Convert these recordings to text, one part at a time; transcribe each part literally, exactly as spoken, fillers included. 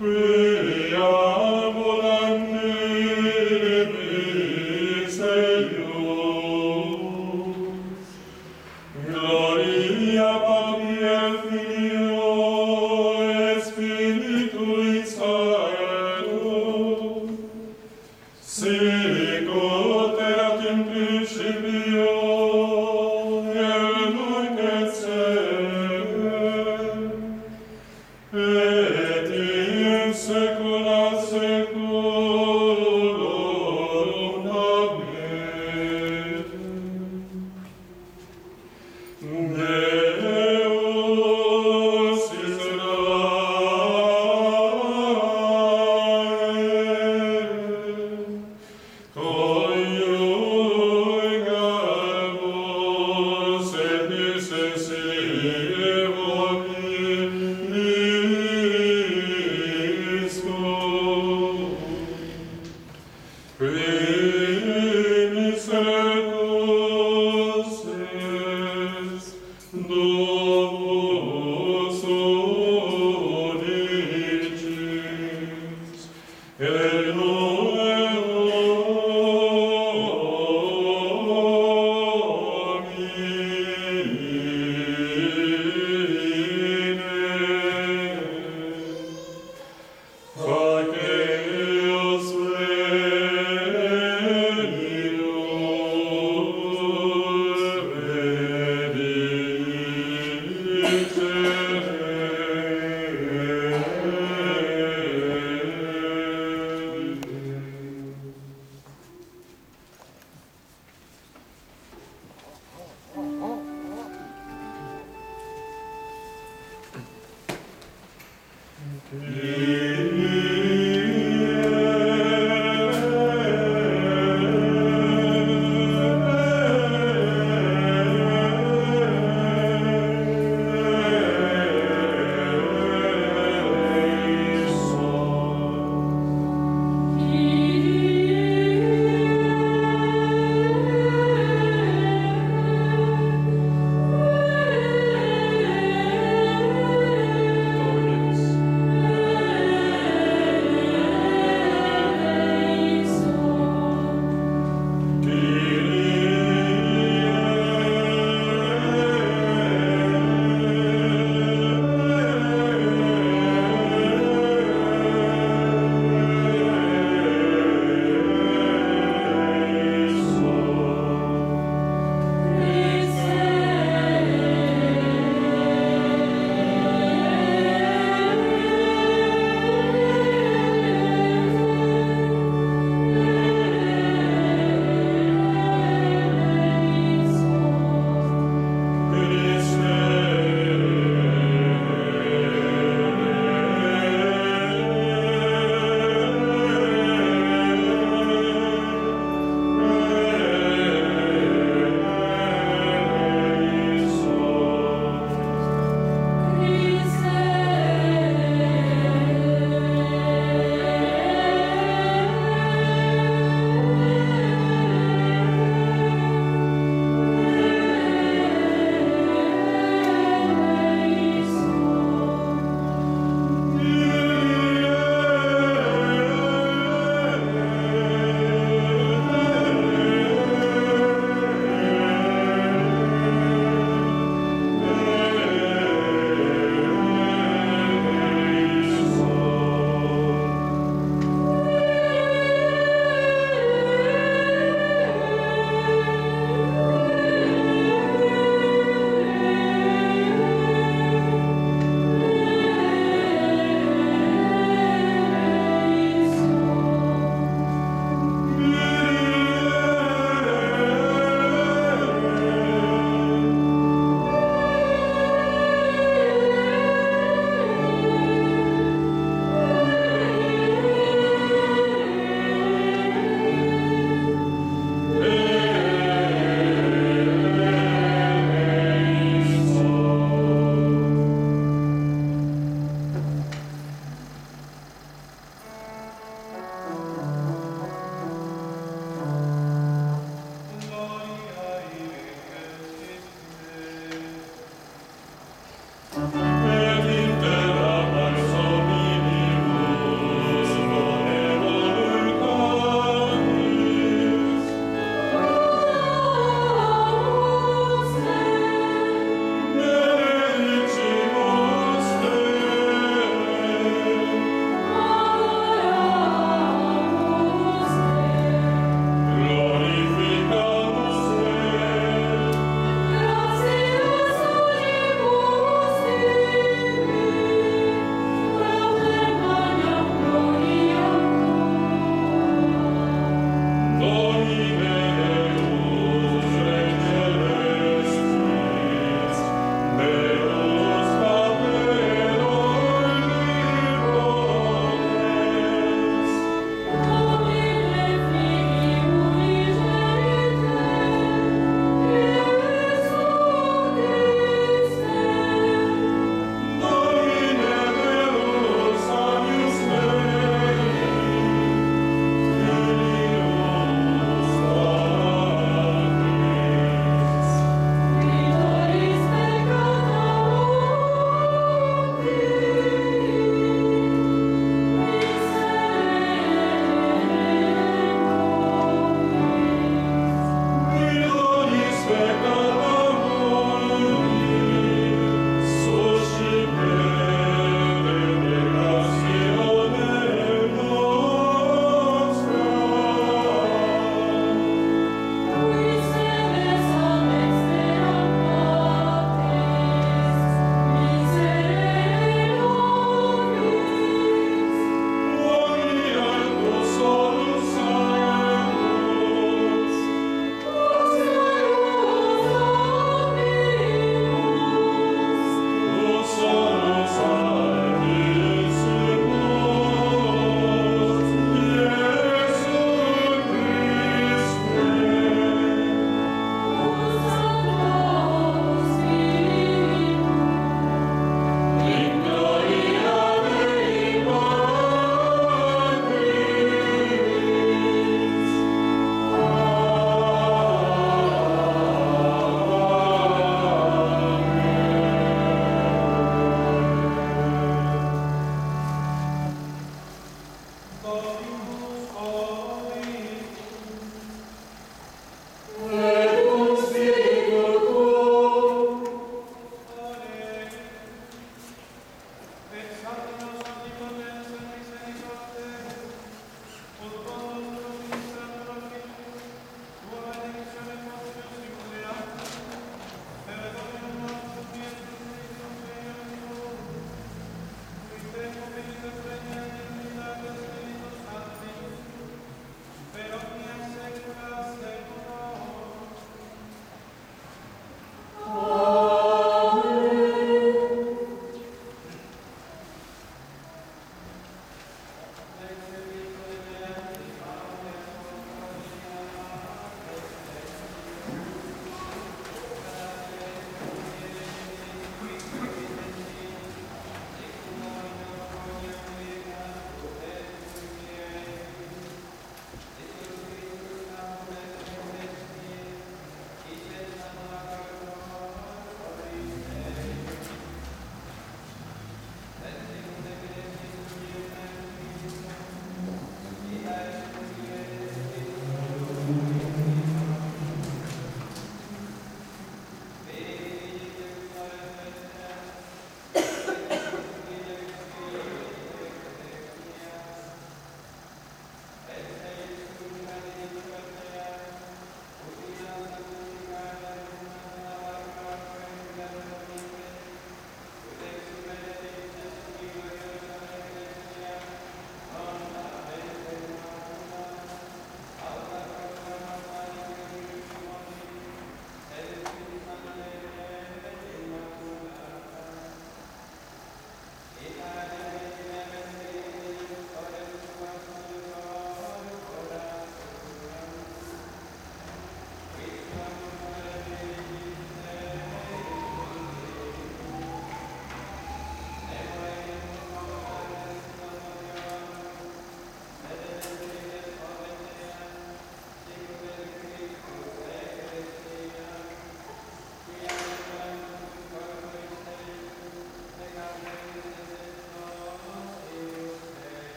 Amen.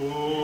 Oh, yeah.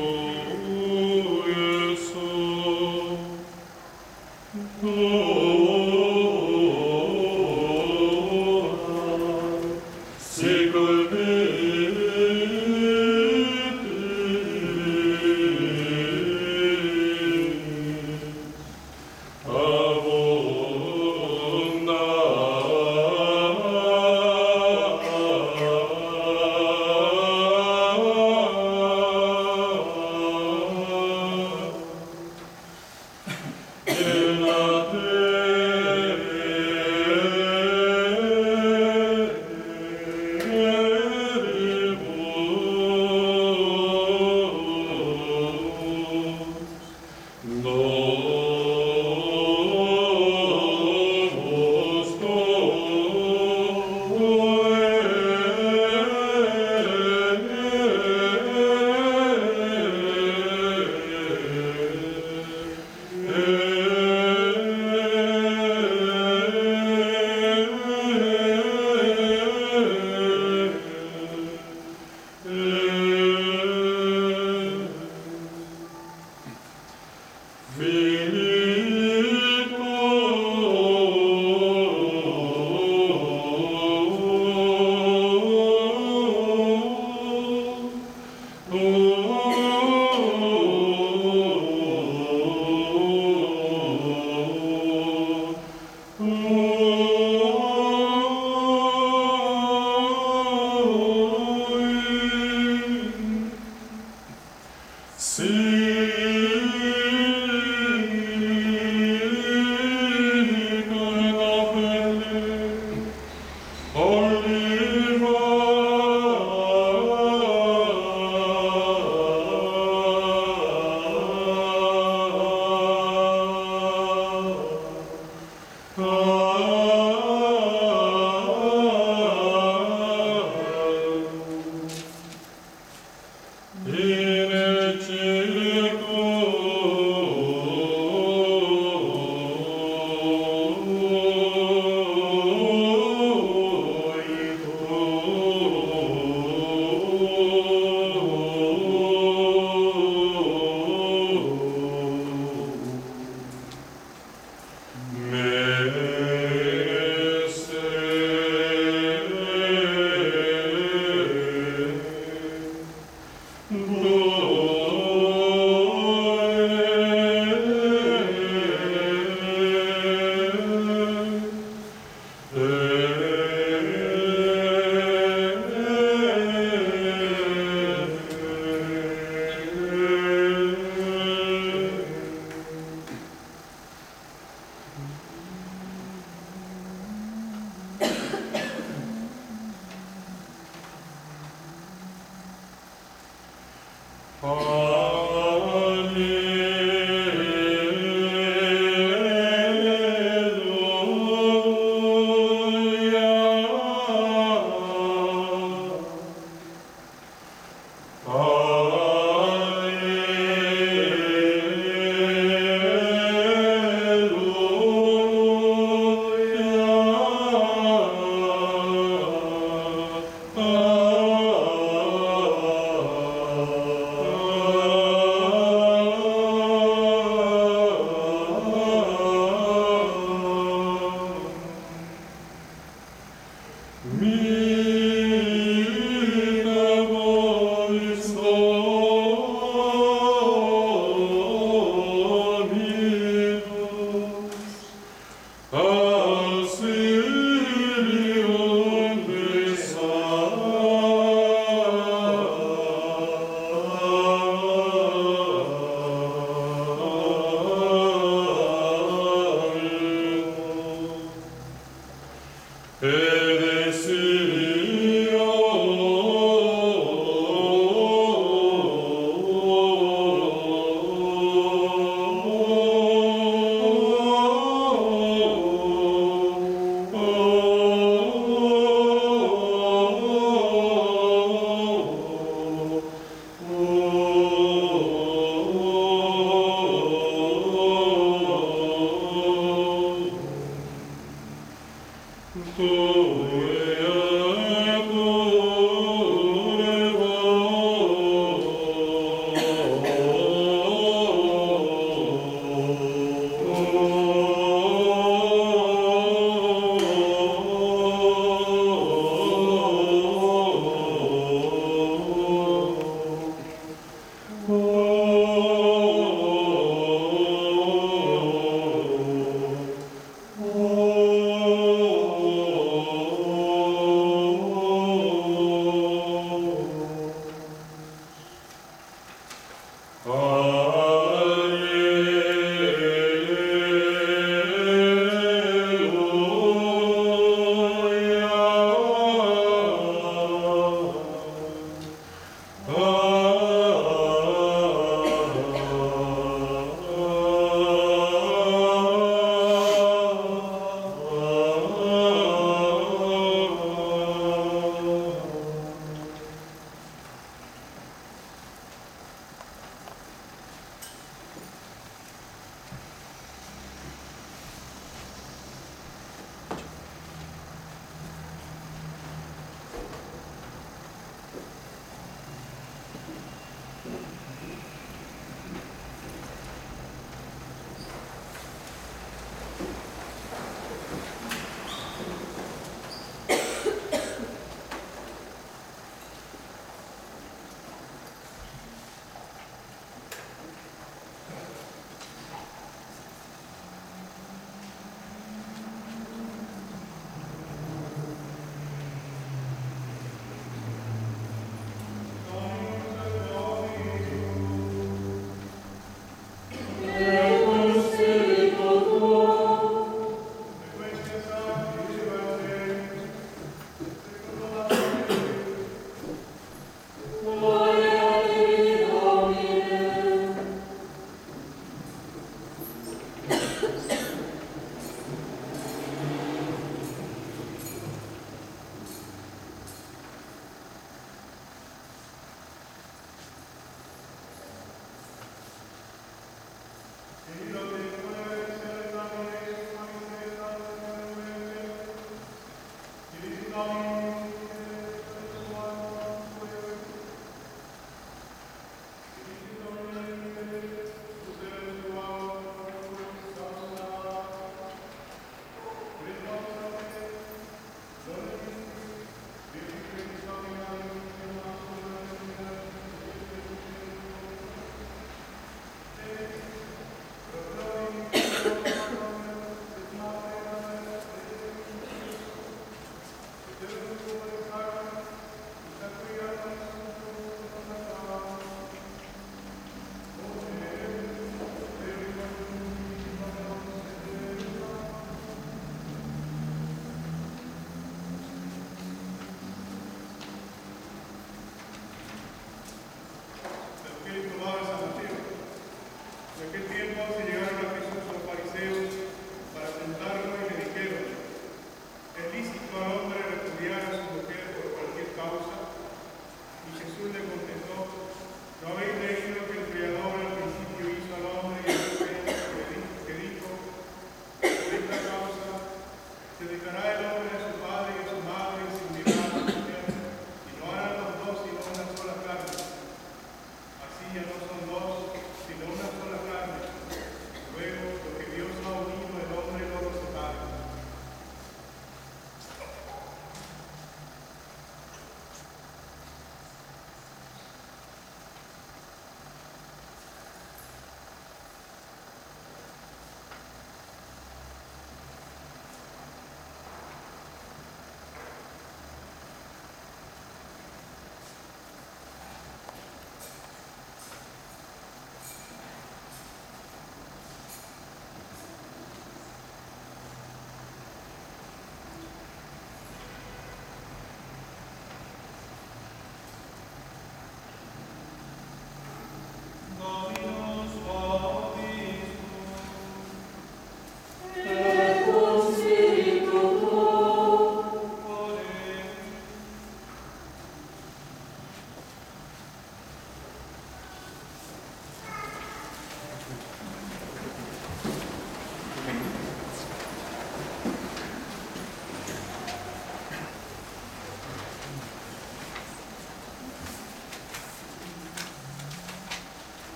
Thank you.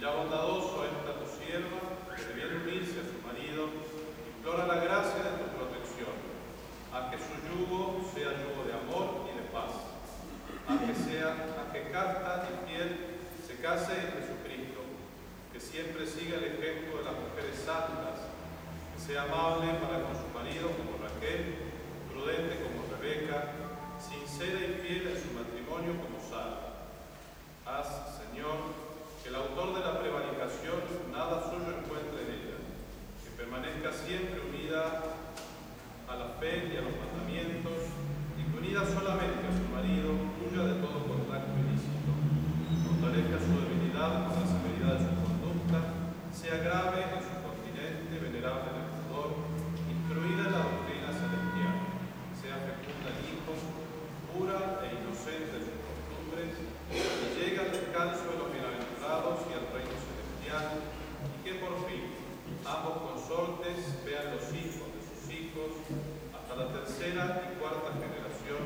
Mira bondadoso a esta tu sierva, que debiendo unirse a su marido, implora la gracia de tu protección. Haz que su yugo sea yugo de amor y de paz. Haz que sea, haz que casta y fiel se case en Jesucristo, que siempre siga el ejemplo de las mujeres santas, que sea amable para con su marido como Raquel, prudente como Rebeca, sincera y fiel en su matrimonio como Sara. Haz, Señor, que el autor de la prevaricación nada suyo encuentre en ella, que permanezca siempre unida a la fe y a los mandamientos, y que unida solamente a su marido, huya de todo contacto ilícito, fortalezca su debilidad con la severidad de su conducta, sea grave en su continente, venerable en el pudor, instruida en la doctrina celestial, sea fecunda en hijos, pura e inocente en sus costumbres, y llegue al descanso de los bienaventurados y al reino celestial, y que por fin ambos consortes vean los hijos de sus hijos hasta la tercera y cuarta generación,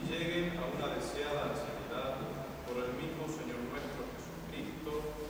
y lleguen a una deseada ansiedad por el mismo Señor nuestro Jesucristo.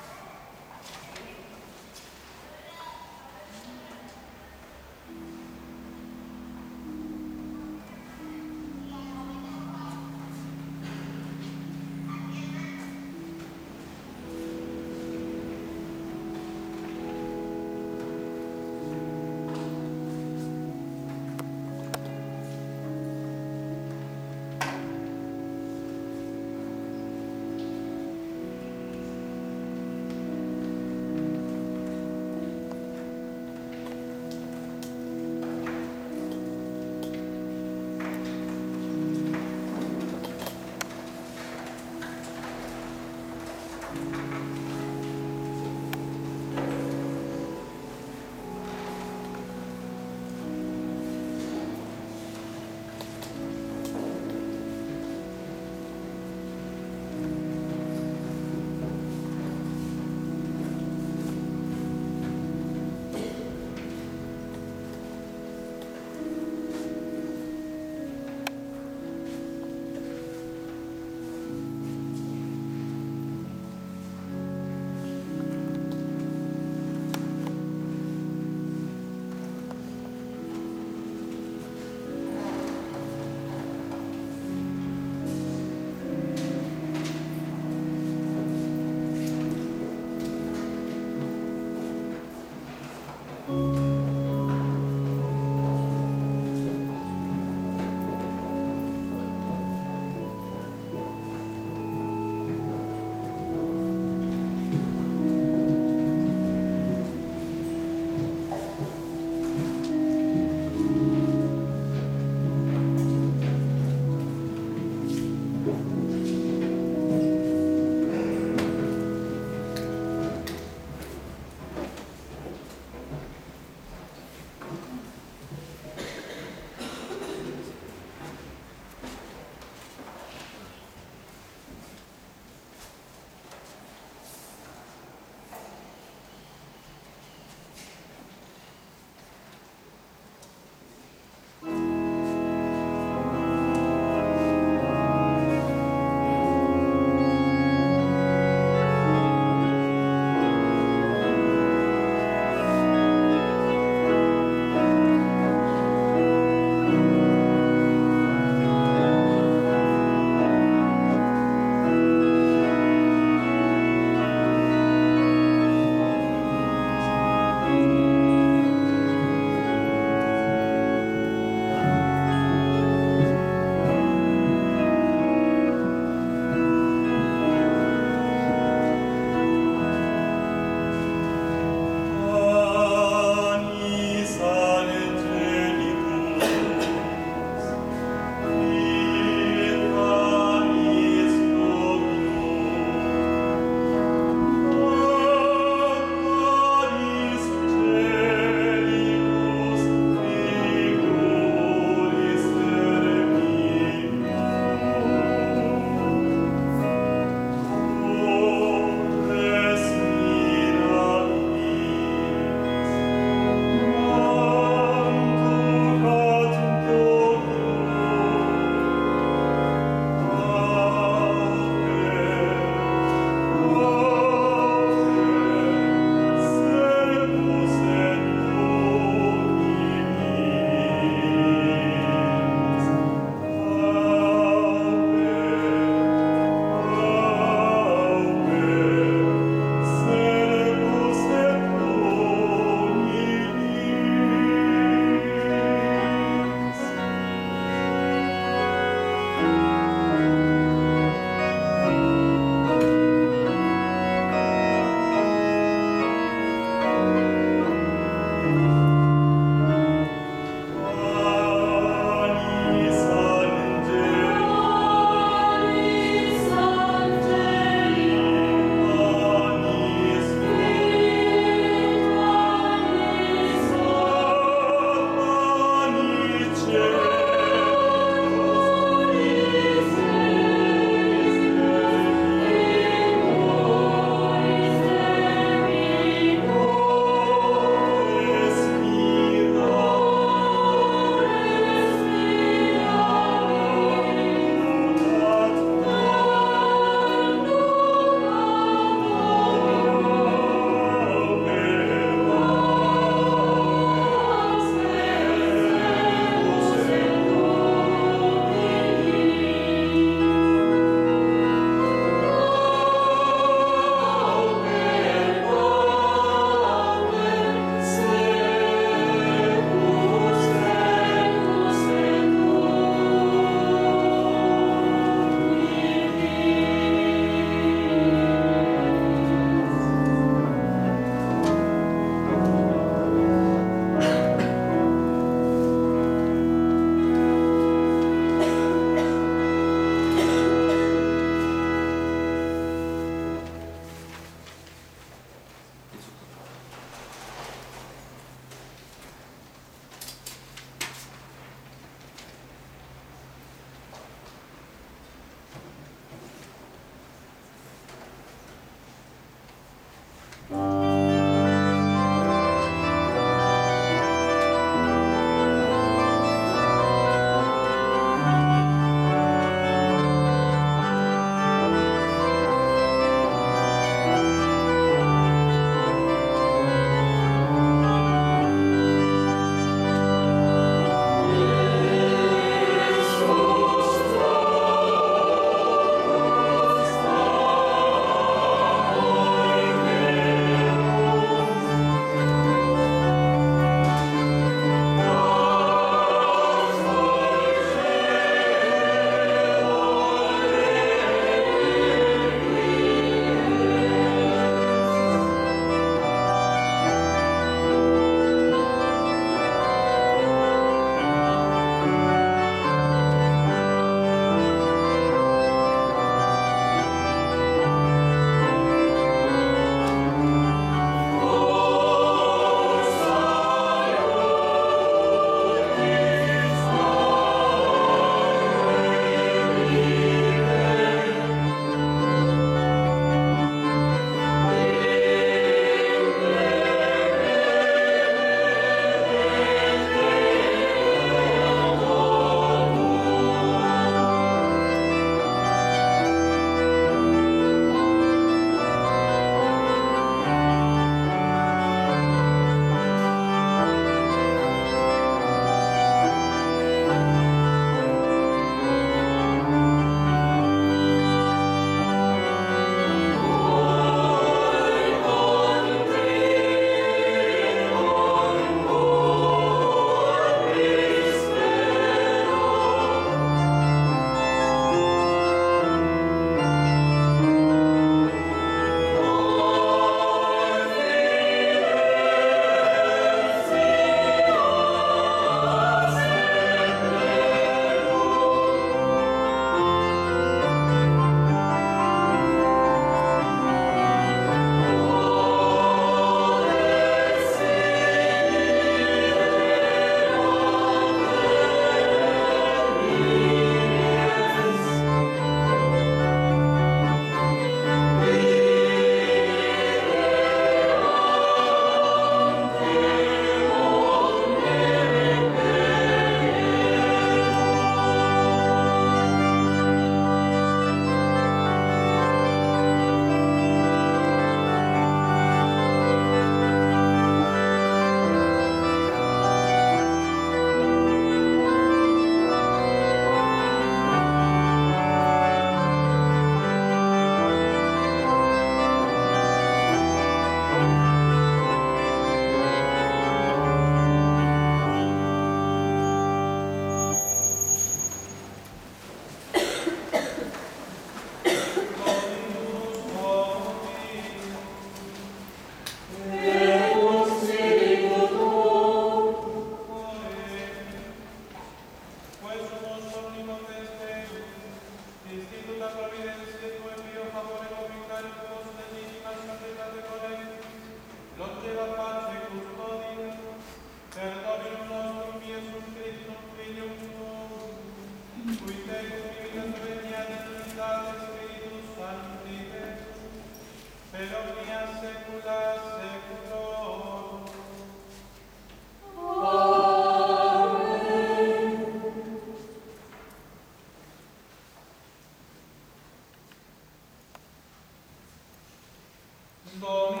cinco minutos.